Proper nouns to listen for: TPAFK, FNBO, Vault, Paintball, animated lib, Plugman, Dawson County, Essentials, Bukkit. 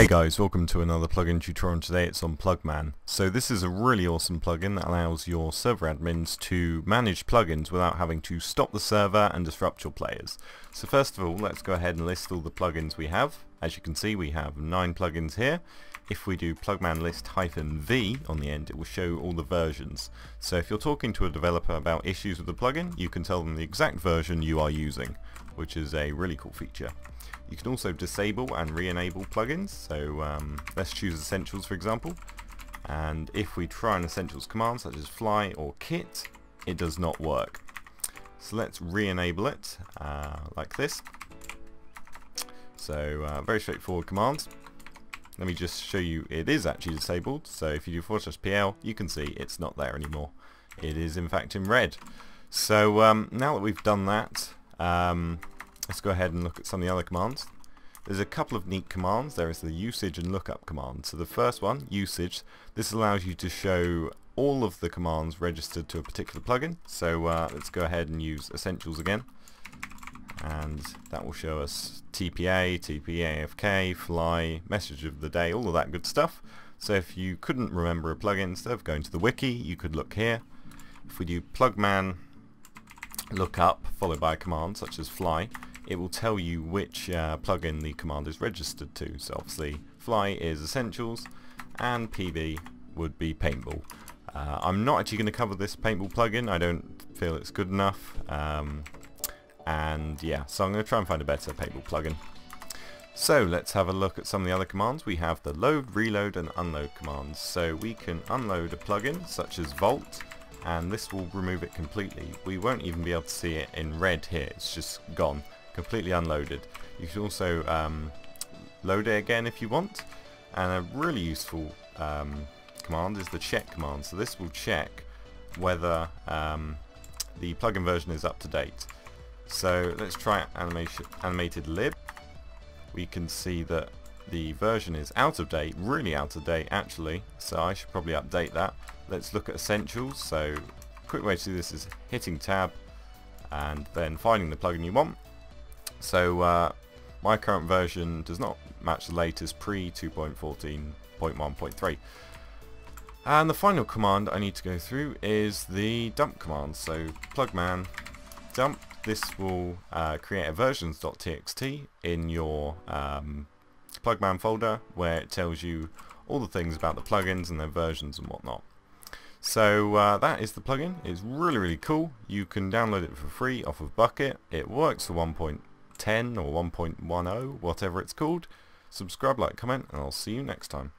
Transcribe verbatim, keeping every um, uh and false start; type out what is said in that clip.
Hey guys, welcome to another plugin tutorial. Today it's on Plugman. So this is a really awesome plugin that allows your server admins to manage plugins without having to stop the server and disrupt your players. So first of all, let's go ahead and list all the plugins we have. As you can see, we have nine plugins here. If we do plugman list hyphen v on the end, it will show all the versions. So if you're talking to a developer about issues with the plugin, you can tell them the exact version you are using, which is a really cool feature. You can also disable and re-enable plugins, so um, let's choose Essentials for example, and if we try an Essentials command such as fly or kit, it does not work. So let's re-enable it uh, like this. So uh, very straightforward command. Let me just show you it is actually disabled, so if you do forward slash pl, you can see it's not there anymore. It is in fact in red. So um, now that we've done that, um, let's go ahead and look at some of the other commands. There's a couple of neat commands. There is the usage and lookup command. So the first one, usage, this allows you to show all of the commands registered to a particular plugin. So uh, let's go ahead and use Essentials again, and that will show us T P A, T P A F K, fly, message of the day, all of that good stuff. So if you couldn't remember a plugin, instead of going to the wiki, you could look here. If we do plugman lookup followed by a command such as fly, it will tell you which uh, plugin the command is registered to. So obviously fly is Essentials and P B would be Paintball. Uh, I'm not actually going to cover this Paintball plugin, I don't feel it's good enough, um, and yeah, so I'm going to try and find a better Paintball plugin. So let's have a look at some of the other commands. We have the load, reload and unload commands. So we can unload a plugin such as Vault, and this will remove it completely. We won't even be able to see it in red here, it's just gone. Completely unloaded. You can also um, load it again if you want, and a really useful um, command is the check command. So this will check whether um, the plugin version is up to date. So let's try animation, animated lib. We can see that the version is out of date, really out of date actually, so I should probably update that. Let's look at Essentials. So a quick way to do this is hitting tab and then finding the plugin you want. So uh, my current version does not match the latest pre two point fourteen point one point three. And the final command I need to go through is the dump command. So plugman dump, this will uh, create a versions dot t x t in your um, plugman folder where it tells you all the things about the plugins and their versions and whatnot. So uh, that is the plugin. It's really really cool. You can download it for free off of Bukkit. It works for one point ten or one point ten, whatever it's called. Subscribe, like, comment, and I'll see you next time.